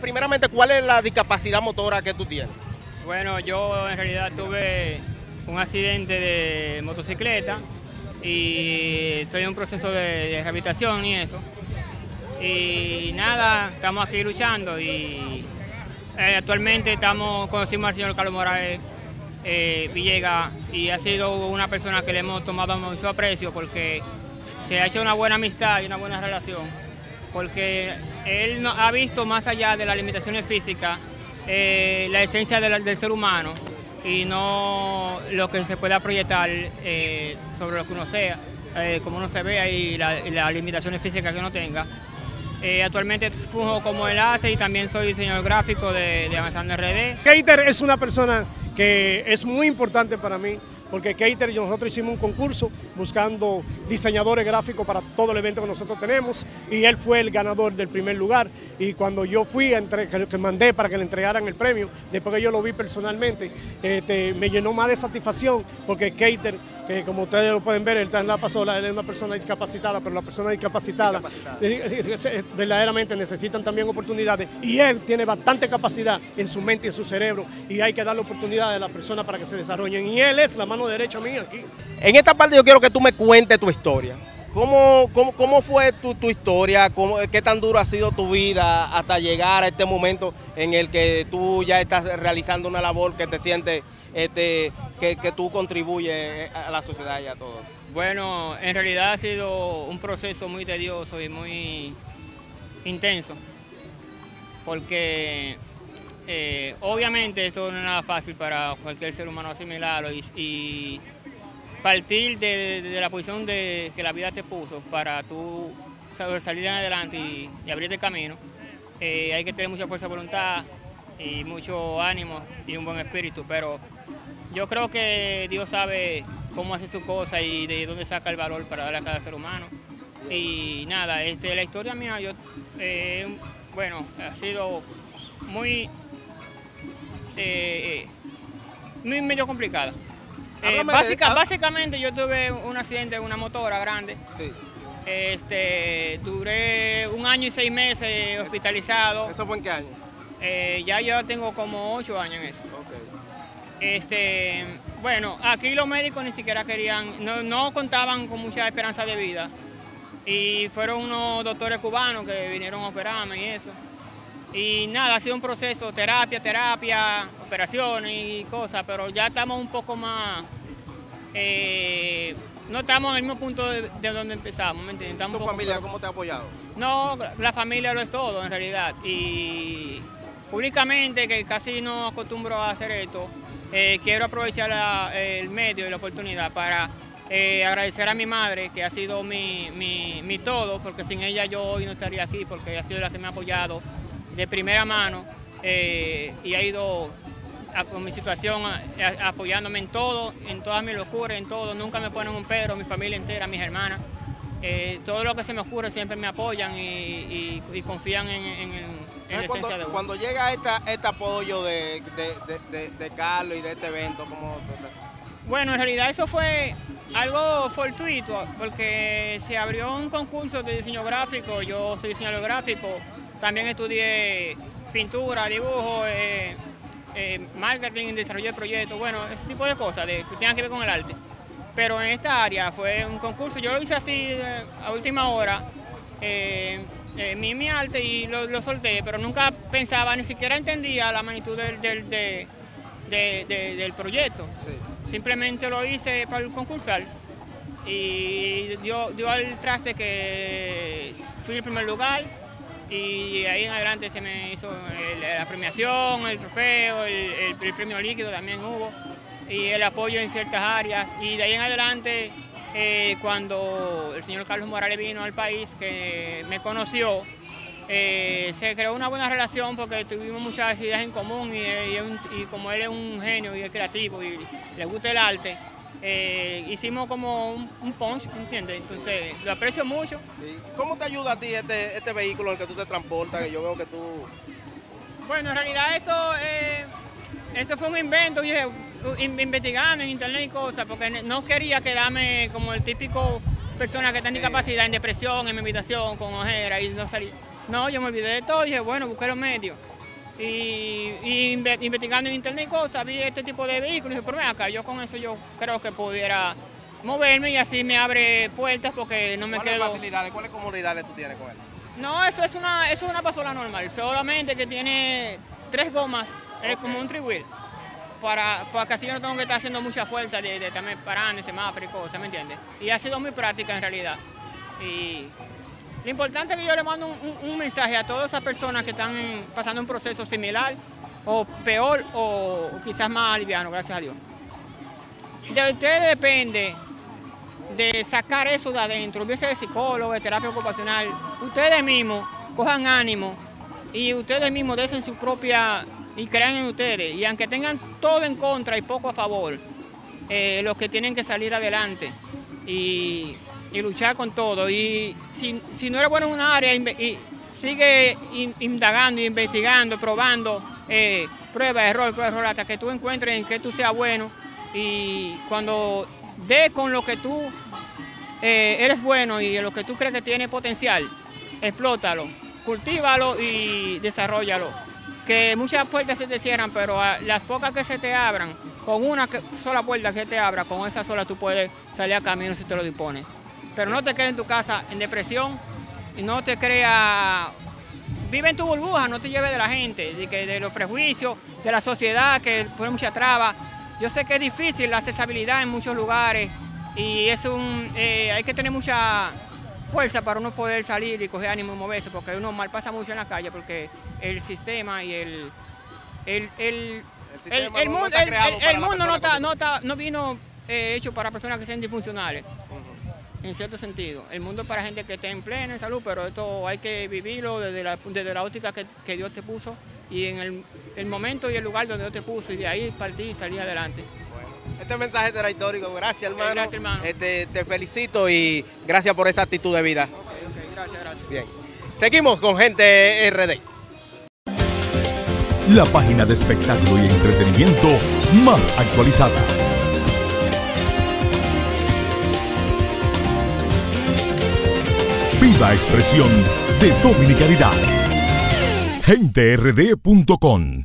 Primeramente, ¿cuál es la discapacidad motora que tú tienes? Bueno, yo en realidad tuve un accidente de motocicleta y estoy en un proceso de rehabilitación y eso. Y nada, estamos aquí luchando y actualmente conocimos al señor Carlos Morales Villegas, y ha sido una persona que le hemos tomado mucho aprecio porque se ha hecho una buena amistad y una buena relación, porque él ha visto más allá de las limitaciones físicas la esencia del ser humano y no lo que se pueda proyectar sobre lo que uno sea, como uno se vea y las limitaciones físicas que uno tenga. Actualmente funjo como enlace y también soy diseñador gráfico de Avanzando RD. Keiter es una persona que es muy importante para mí, porque Keiter y nosotros hicimos un concurso buscando diseñadores gráficos para todo el evento que nosotros tenemos, y él fue el ganador del primer lugar. Y cuando yo fui, que mandé para que le entregaran el premio, después que yo lo vi personalmente, me llenó más de satisfacción, porque Keiter, que como ustedes lo pueden ver, él está en la pasola, él es una persona discapacitada, pero las personas discapacitadas verdaderamente necesitan también oportunidades, y él tiene bastante capacidad en su mente y en su cerebro, y hay que darle oportunidades a las personas para que se desarrollen, y él es la mano derecha mía aquí. En esta parte yo quiero que tú me cuentes tu historia. ¿Cómo fue tu historia? ¿Qué tan duro ha sido tu vida hasta llegar a este momento en el que tú ya estás realizando una labor que te sientes que tú contribuyes a la sociedad y a todo? Bueno, en realidad ha sido un proceso muy tedioso y muy intenso, porque obviamente esto no es nada fácil para cualquier ser humano asimilarlo y partir de la posición que la vida te puso para tú salir adelante y abrirte el camino. Hay que tener mucha fuerza de voluntad y mucho ánimo y un buen espíritu, pero yo creo que Dios sabe cómo hace su cosa y de dónde saca el valor para darle a cada ser humano. Y nada, la historia mía, yo bueno, ha sido muy medio complicada. Básicamente yo tuve un accidente en una motora grande. Sí. Duré 1 año y 6 meses hospitalizado. ¿Eso fue en qué año? Ya yo tengo como 8 años en eso. Okay. Bueno, aquí los médicos ni siquiera querían, no contaban con mucha esperanza de vida, y fueron unos doctores cubanos que vinieron a operarme y eso. Y nada, ha sido un proceso, terapia, operaciones y cosas, pero ya estamos un poco más, no estamos en el mismo punto de donde empezamos, ¿me entiendes? ¿Tu familia cómo te ha apoyado? No, la familia lo es todo en realidad, y públicamente, que casi no acostumbro a hacer esto, quiero aprovechar el medio y la oportunidad para agradecer a mi madre, que ha sido mi todo, porque sin ella yo hoy no estaría aquí, porque ha sido la que me ha apoyado de primera mano, y ha ido con mi situación apoyándome en todo, en todas mis locuras, en todo. Nunca me ponen un pero, mi familia entera, mis hermanas, todo lo que se me ocurre siempre me apoyan y confían en la esencia de uno. Cuando llega este apoyo de Carlos y de este evento, ¿cómo te...? Bueno, en realidad eso fue algo fortuito, porque se abrió un concurso de diseño gráfico. Yo soy diseñador gráfico. También estudié pintura, dibujo, marketing, desarrollo de proyectos, bueno, ese tipo de cosas que tengan que ver con el arte. Pero en esta área fue un concurso, yo lo hice así a última hora, mi arte, y lo solté, pero nunca pensaba, ni siquiera entendía la magnitud del proyecto. Sí. Simplemente lo hice para el concursar y dio al traste que fui el primer lugar. Y ahí en adelante se me hizo la premiación, el trofeo, el premio líquido también hubo, y el apoyo en ciertas áreas. Y de ahí en adelante, cuando el señor Carlos Morales vino al país, que me conoció, se creó una buena relación, porque tuvimos muchas ideas en común, y como él es un genio y es creativo y le gusta el arte, hicimos como un punch, ¿entiendes? Entonces, lo aprecio mucho. ¿Cómo te ayuda a ti este vehículo en el que tú te transportas, que yo veo que tú...? Bueno, en realidad esto fue un invento, dije, investigando en internet y cosas, porque no quería quedarme como el típico persona que está en discapacidad, en depresión, en meditación, con ojeras, y no salir. No, yo me olvidé de todo y dije, bueno, busqué los medios. Y investigando en internet cosas, vi este tipo de vehículos y dije, pero ven acá, yo con eso yo creo que pudiera moverme y así me abre puertas porque no me quedo... ¿Cuáles facilidades, cuáles comodidades tú tienes con él? No, eso es una pasola normal, solamente que tiene 3 gomas, okay. Es como un triwheel, para que así yo no tengo que estar haciendo mucha fuerza de también parando, semáforo y cosas, ¿me entiendes? Y ha sido muy práctica en realidad. Y lo importante es que yo le mando un mensaje a todas esas personas que están pasando un proceso similar, o peor, o quizás más liviano, gracias a Dios. De ustedes depende de sacar eso de adentro, bien sea de psicólogo, de terapia ocupacional. Ustedes mismos cojan ánimo y ustedes mismos desen su propia y crean en ustedes. Y aunque tengan todo en contra y poco a favor, los que tienen que salir adelante y luchar con todo. Y si no eres bueno en una área, sigue indagando, investigando, probando, prueba, error, hasta que tú encuentres en que tú seas bueno. Y cuando dé con lo que tú eres bueno y lo que tú crees que tiene potencial, explótalo, cultívalo y desarrollalo. Que muchas puertas se te cierran, pero las pocas que se te abran, con una sola puerta que te abra, con esa sola tú puedes salir a camino si te lo dispones. Pero no te quedes en tu casa en depresión y no te creas... Vive en tu burbuja, no te lleves de la gente, de los prejuicios, de la sociedad que pone mucha traba. Yo sé que es difícil la accesibilidad en muchos lugares y es hay que tener mucha fuerza para uno poder salir y coger ánimo y moverse, porque uno mal pasa mucho en la calle, porque el sistema y el mundo no vino hecho para personas que sean disfuncionales, en cierto sentido. El mundo es para gente que esté en plena salud, pero esto hay que vivirlo desde la óptica que Dios te puso. Y en el momento y el lugar donde yo te puso, y de ahí partí y salí adelante. Bueno, este mensaje será histórico. Gracias, hermano. Okay, gracias, hermano. Te felicito y gracias por esa actitud de vida. Okay, gracias. Bien. Seguimos con Gente RD. La página de espectáculo y entretenimiento más actualizada. Viva expresión de dominicanidad. GenteRD.com